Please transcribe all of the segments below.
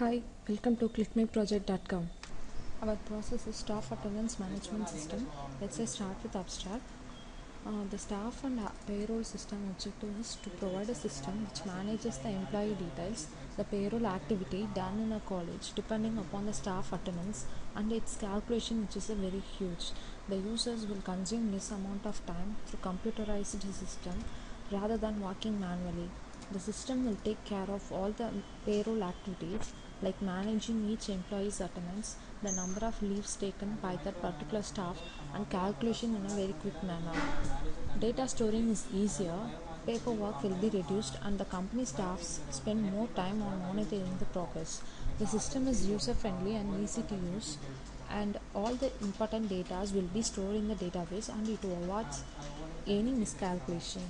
Hi, welcome to ClickMyProject.com. Our process is staff attendance management system. Let's start with abstract. The staff and payroll system objective is to provide a system which manages the employee details, the payroll activity done in a college depending upon the staff attendance and its calculation, which is a very huge. The users will consume this amount of time through computerized system rather than working manually. The system will take care of all the payroll activities like managing each employee's attendance, the number of leaves taken by that particular staff, and calculation in a very quick manner. Data storing is easier, paperwork will be reduced, and the company staffs spend more time on monitoring the progress. The system is user-friendly and easy to use, and all the important data will be stored in the database, and it avoids any miscalculation.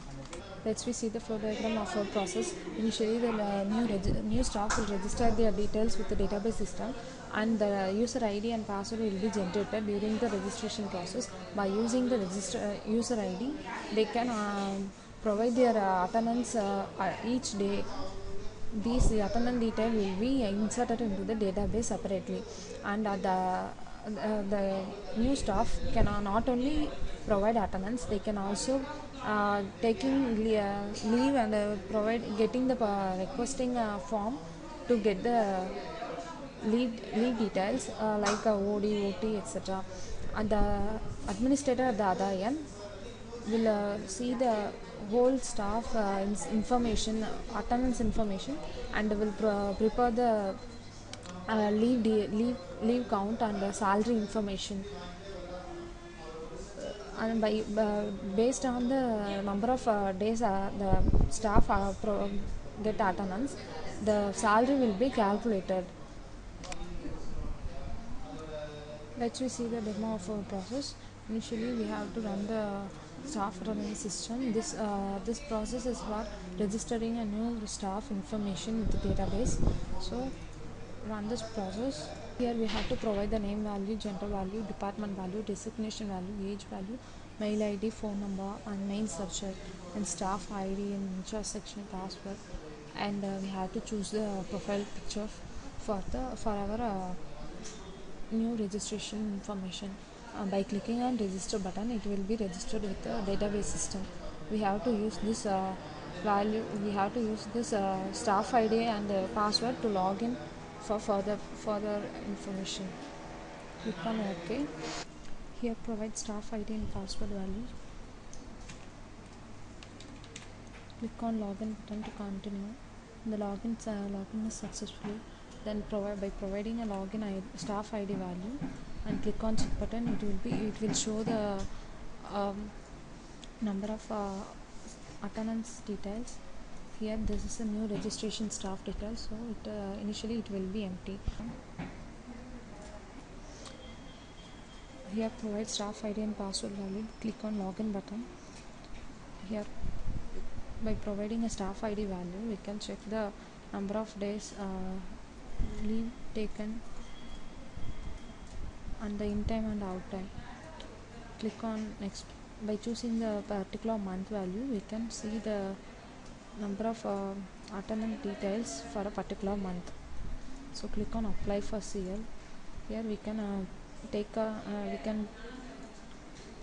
Let's we see the flow diagram of our process. Initially, the new staff will register their details with the database system, and the user ID and password will be generated during the registration process. By using the user ID, they can provide their attendance each day. These attendance detail will be inserted into the database separately, and the new staff can not only provide attendance, they can also taking leave and requesting form to get the leave details like OD, OT, etc. And the administrator at the other end will see the whole staff information, attendance information, and will prepare the leave count and the salary information, and based on the number of days the staff get attendance, the salary will be calculated. Let's we see the demo of our process. Initially, we have to run the staff attendance system. This process is for registering a new staff information with the database. So run this process. Here we have to provide the name value, gender value, department value, designation value, age value, mail ID, phone number, and main subject, and staff ID and HR section password. And we have to choose the profile picture for our new registration information. By clicking on register button, it will be registered with the database system. We have to use this staff ID and password to log in for further information. Click on OK. Here provide staff ID and password value. Click on login button to continue. The login is successful. Then by providing a login staff ID value and click on check button, it will show the number of attendance details. Here this is a new registration staff detail, so initially it will be empty. Here provide staff ID and password value. Click on login button. Here by providing a staff ID value, we can check the number of days leave taken and the in time and out time. Click on next. By choosing the particular month value, we can see the number of attendance details for a particular month. So click on apply for CL. Here we can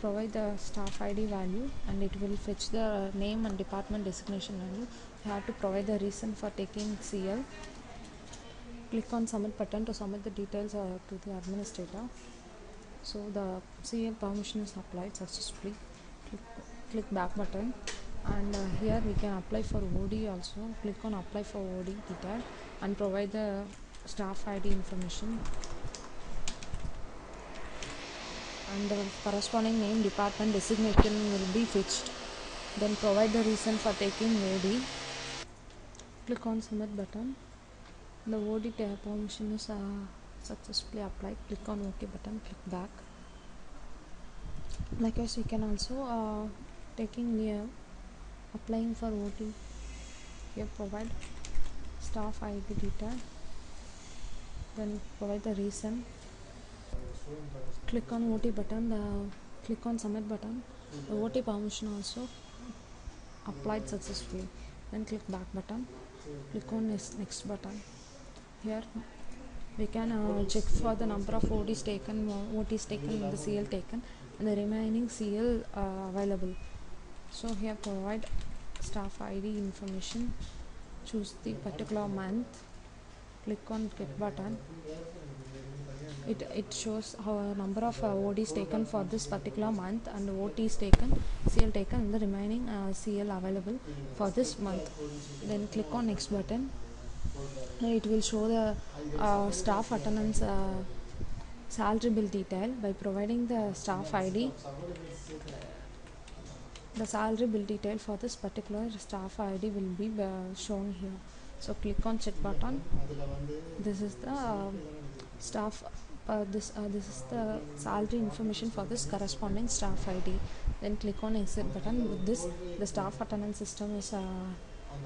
provide the staff ID value, and it will fetch the name and department designation value. You have to provide the reason for taking CL. Click on submit button to submit the details to the administrator. So the CL permission is applied successfully. Click back button. And here we can apply for OD also. Click on apply for OD detail and provide the staff ID information and the corresponding name, department, designation will be fixed. Then provide the reason for taking OD. Click on submit button. The OD permission is successfully applied. Click on OK button. Click back. Likewise, we can also applying for OT. Here provide staff ID data, then provide the reason. Click on OT button. Click on submit button. The OT permission also applied successfully. Then click back button. Click on next button. Here we can check for the number of OTs taken, and the CL taken, and the remaining CL available. So here provide staff ID information, choose the particular month, click on get button. It shows how number of OTs taken for this particular month, and OTs taken, CL taken, and the remaining CL available for this month. Then click on next button. It will show the staff attendance salary bill detail. By providing the staff ID, the salary bill detail for this particular staff ID will be shown here. So click on check button. This is the staff this is the salary information for this corresponding staff ID. Then click on exit button. With this, the staff attendance system is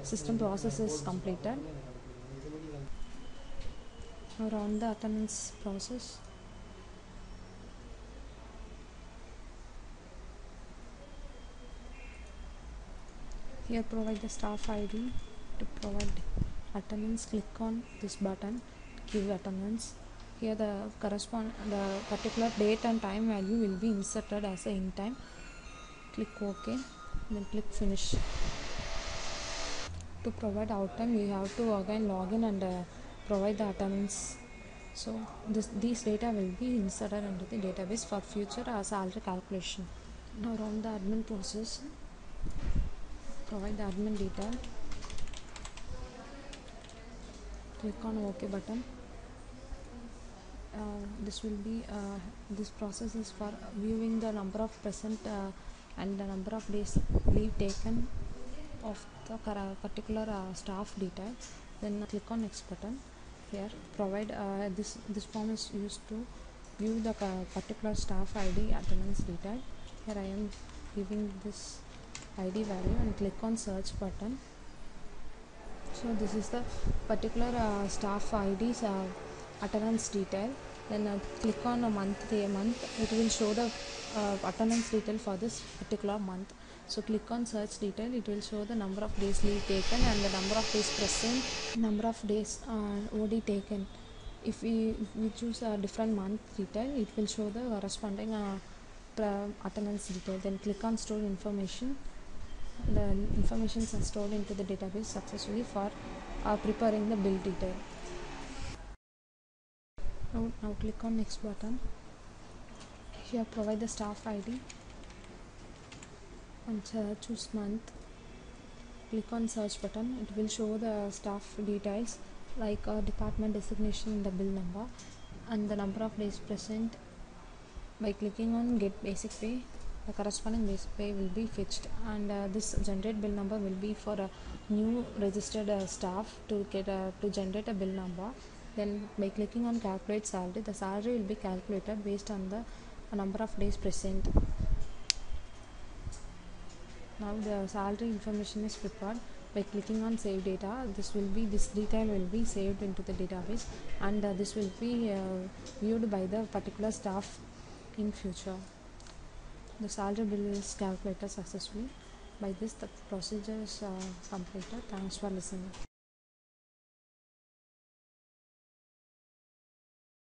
system process is completed. Now run the attendance process. Here provide the staff ID. To provide attendance, click on this button, give attendance. Here the particular date and time value will be inserted as a in time. Click OK, then click finish. To provide out time, we have to again log in and provide the attendance. So these data will be inserted into the database for future salary calculation. Now run the admin process. Provide the admin detail. Click on OK button. This will be this process is for viewing the number of present and the number of days leave taken of the particular staff detail. Then click on next button. Here provide this form is used to view the particular staff ID attendance detail. Here I am giving this ID value and click on search button. So this is the particular staff ID's attendance detail. Then click on a month, it will show the attendance detail for this particular month. So click on search detail, it will show the number of days leave taken and the number of days present, number of days OD taken. If we choose a different month detail, it will show the corresponding attendance detail. Then click on store information. The information is stored into the database successfully for preparing the bill detail. Now click on next button. Here provide the staff ID and choose month. Click on search button. It will show the staff details like department designation and the bill number and the number of days present. By clicking on get basic pay, the corresponding basic pay will be fetched, and this generate bill number will be for a new registered staff to get to generate a bill number. Then by clicking on calculate salary, the salary will be calculated based on the number of days present. Now the salary information is prepared. By clicking on save data, this detail will be saved into the database, and this will be viewed by the particular staff in future. The salary bill is calculated successfully. By this, the procedure is completed. Thanks for listening.